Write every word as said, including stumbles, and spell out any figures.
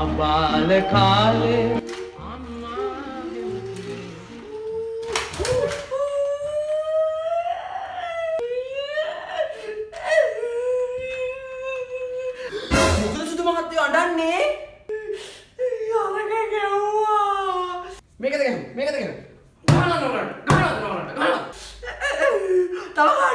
बाल काले Make it again, make it again. Come on, come on, come on, come on.